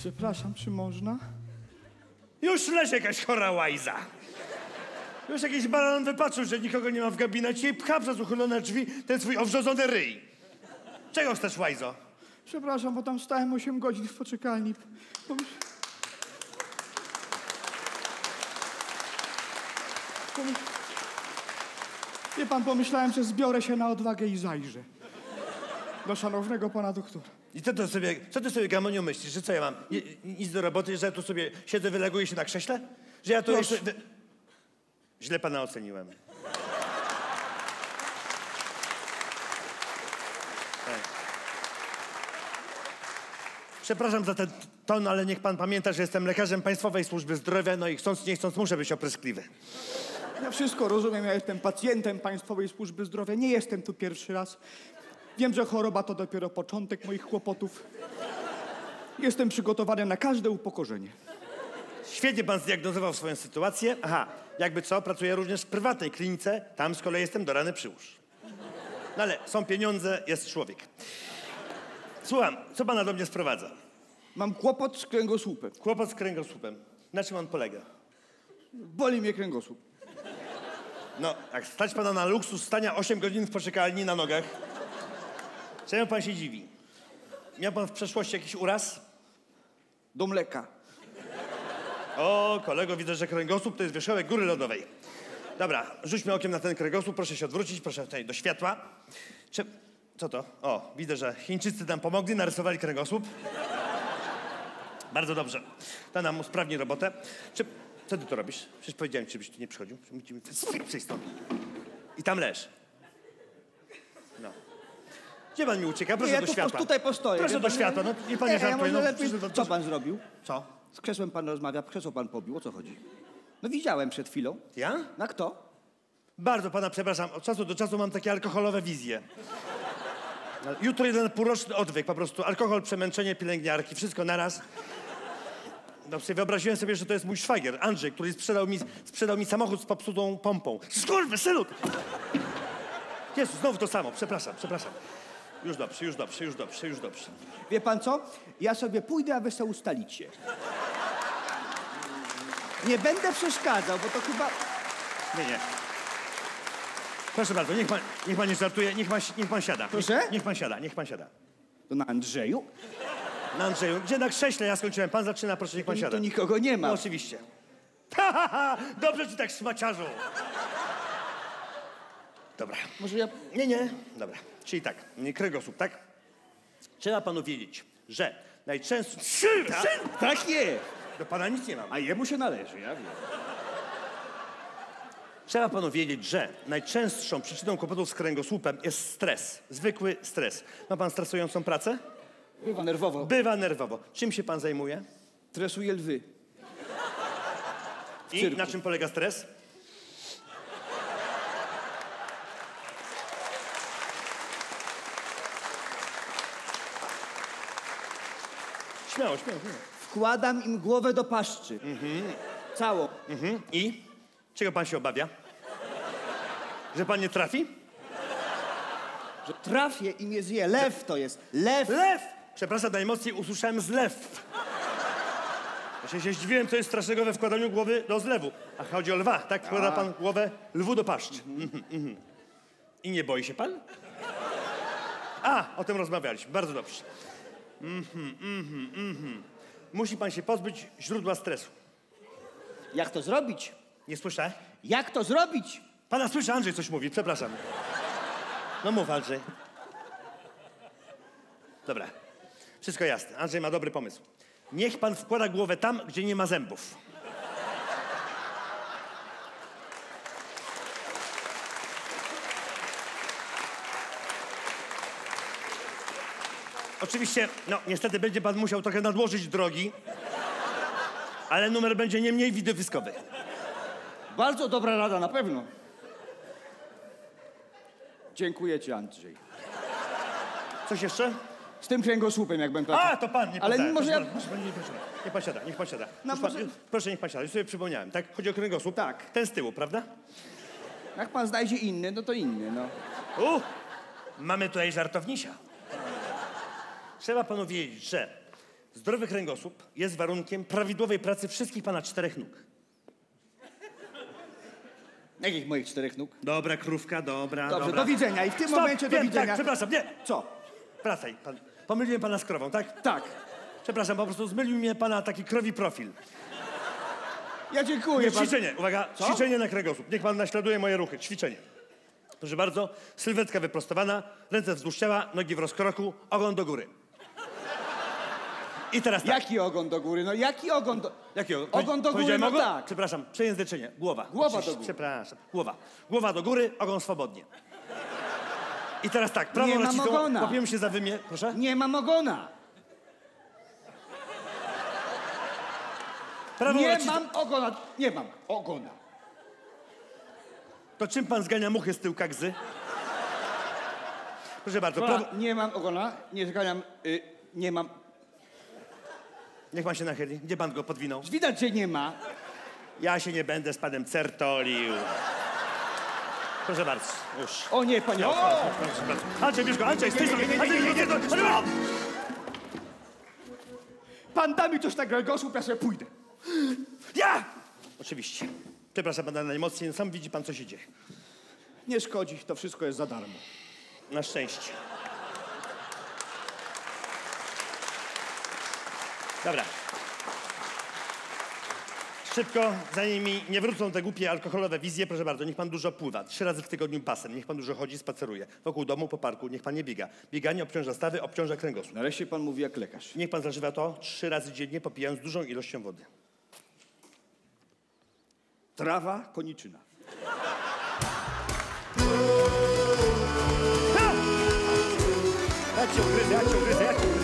Przepraszam, czy można? Już leży jakaś chora łajza. Już jakiś balan wypatrzył, że nikogo nie ma w gabinecie i pcha przez uchylone drzwi ten swój owrzodzony ryj. Czego chcesz, łajzo? Przepraszam, bo tam stałem 8 godzin w poczekalni. Wie pan, pomyślałem, że zbiorę się na odwagę i zajrzę do szanownego pana doktora. I co ty sobie, Gamoniu, myślisz? Że co ja mam? Nic do roboty, że ja tu sobie siedzę, wyleguję się na krześle? Że ja tu jeszcze... Źle pana oceniłem. Przepraszam za ten ton, ale niech pan pamięta, że jestem lekarzem Państwowej Służby Zdrowia, no i chcąc, nie chcąc, muszę być opryskliwy. Ja wszystko rozumiem, ja jestem pacjentem Państwowej Służby Zdrowia, nie jestem tu pierwszy raz. Wiem, że choroba to dopiero początek moich kłopotów. Jestem przygotowany na każde upokorzenie. Świetnie pan zdiagnozował swoją sytuację. Aha, jakby co, pracuję również w prywatnej klinice, tam z kolei jestem do rany przyłóż. No ale są pieniądze, jest człowiek. Słucham, co pana do mnie sprowadza? Mam kłopot z kręgosłupem. Kłopot z kręgosłupem. Na czym on polega? Boli mnie kręgosłup. No, jak stać pana na luksus stania 8 godzin w poczekalni na nogach, czemu pan się dziwi? Miał pan w przeszłości jakiś uraz? Dumleka. O, kolego, widzę, że kręgosłup to jest wierzchołek góry lodowej. Dobra, rzućmy okiem na ten kręgosłup, proszę się odwrócić, proszę tutaj do światła. Co to? O, widzę, że Chińczycy nam pomogli, narysowali kręgosłup. Bardzo dobrze. To nam usprawni robotę. Co ty tu robisz? Przecież powiedziałem ci, żebyś tu nie przychodził. Przyjdź stąd. I tam leż. No. Gdzie pan mi ucieka? Proszę do światła. Tutaj postoję. Proszę do światła. No, nie pan nie żartuje. Co pan zrobił? Co? Z krzesłem pan rozmawia, krzesło pan pobił. O co chodzi? No widziałem przed chwilą. Ja? Na kto? Bardzo pana przepraszam. Od czasu do czasu mam takie alkoholowe wizje. Jutro jeden półroczny odwyk, po prostu alkohol, przemęczenie, pielęgniarki, wszystko naraz. No sobie wyobraziłem sobie, że to jest mój szwagier, Andrzej, który sprzedał mi samochód z popsutą pompą. Skurwysynu! Jezu, znowu to samo, przepraszam. Już dobrze. Wie pan co? Ja sobie pójdę, a wy se ustalicie. Nie będę przeszkadzał, bo to chyba... Nie. Proszę bardzo, niech pan nie żartuje, niech pan siada. Proszę? Niech pan siada. To na Andrzeju? Na Andrzeju. Gdzie na krześle? Ja skończyłem. Pan zaczyna, proszę, niech pan siada. Tu nikogo nie ma. No, oczywiście. Ha! Dobrze ci tak, szmaciarzu. Dobra. Może ja... Nie. Dobra. Czyli tak, kręgosłup, tak? Trzeba panu wiedzieć, że najczęściej... Tak jest. Do pana nic nie mam. A jemu się należy, ja wiem. Trzeba panu wiedzieć, że najczęstszą przyczyną kłopotów z kręgosłupem jest stres. Zwykły stres. Ma pan stresującą pracę? Bywa nerwowo. Czym się pan zajmuje? Stresuje lwy. I na czym polega stres? Śmiało. Wkładam im głowę do paszczy. Całą. I? Czego pan się obawia? Że pan nie trafi? Że trafię i mnie zje. Lew to jest. Lew! Przepraszam, najmocniej usłyszałem zlew. Ja się zdziwiłem, co jest strasznego we wkładaniu głowy do zlewu. A chodzi o lwa, tak? Wkłada pan głowę lwu do paszczy. I nie boi się pan? O tym rozmawialiśmy. Bardzo dobrze. Musi pan się pozbyć źródła stresu. Jak to zrobić? Nie słyszę. Jak to zrobić? Pana słyszę, Andrzej coś mówi, przepraszam. No mów, Andrzej. Dobra, wszystko jasne. Andrzej ma dobry pomysł. Niech pan wkłada głowę tam, gdzie nie ma zębów. Oczywiście, no niestety będzie pan musiał trochę nadłożyć drogi, ale numer będzie nie mniej widowiskowy. Bardzo dobra rada, na pewno. Dziękuję ci, Andrzej. Coś jeszcze? Z tym kręgosłupem, jak będę... To pan, nie pan. Ale mimo, że ja... Niech pan siada. No, może... Proszę, niech pan siada. Już sobie przypomniałem, tak? Chodzi o kręgosłup? Tak. Ten z tyłu, prawda? Jak pan znajdzie inny, no to inny, no. Mamy tutaj żartownisia. Trzeba panu wiedzieć, że Zdrowy kręgosłup jest warunkiem prawidłowej pracy wszystkich pana czterech nóg. Jakich moich czterech nóg? Dobra, krówka, dobra. Dobrze, dobra. Do widzenia. I w tym Stop, momencie do widzenia. Tak, przepraszam, nie. Co? Wracaj. Pomyliłem pana z krową, tak? Tak. Przepraszam, po prostu zmylił mnie pana taki krowi profil. Ja dziękuję. Nie, ćwiczenie, uwaga, co? Ćwiczenie na kręgosłup. Niech pan naśladuje moje ruchy. Ćwiczenie. Proszę bardzo, sylwetka wyprostowana, ręce wzdłuż ciała, nogi w rozkroku, ogon do góry. I teraz tak. Jaki ogon do góry? No jaki ogon do... Jaki ogon? Ogon do góry, no tak. Przepraszam, przejęzyczenie. Głowa. Głowa do góry. Przepraszam, głowa. Głowa do góry, ogon swobodnie. I teraz tak, prawą rodzicą łapiemy się za wymię... Proszę? Nie mam ogona. Prawą nie mam ogona. Nie mam ogona. To czym pan zgania muchy z tyłka gzy? Proszę bardzo. Nie mam ogona, nie zganiam... nie mam... Niech pan się nachyli. Gdzie pan go podwinął? Widać, że nie ma. Ja się nie będę z panem certolił. Proszę bardzo. Już. O nie, panie. O! Andrzej, bierz go. Andrzej, stój sobie. Pan da mi coś na kręgosłup, ja sobie pójdę. Ja! Oczywiście. Przepraszam pana najmocniej. Sam widzi pan, co się dzieje. Nie szkodzi. To wszystko jest za darmo. Na szczęście. Dobra. Szybko, zanim mi nie wrócą te głupie alkoholowe wizje, proszę bardzo, niech pan dużo pływa. 3 razy w tygodniu basem, niech pan dużo chodzi, spaceruje. Wokół domu, po parku, niech pan nie biega. Bieganie obciąża stawy, obciąża kręgosłup. Nareszcie pan mówi jak lekarz. Niech pan zażywa to 3 razy dziennie, popijając dużą ilością wody. Trawa, koniczyna. Ja cię ugryzę, ja cię ugryzę, ja cię ugryzę.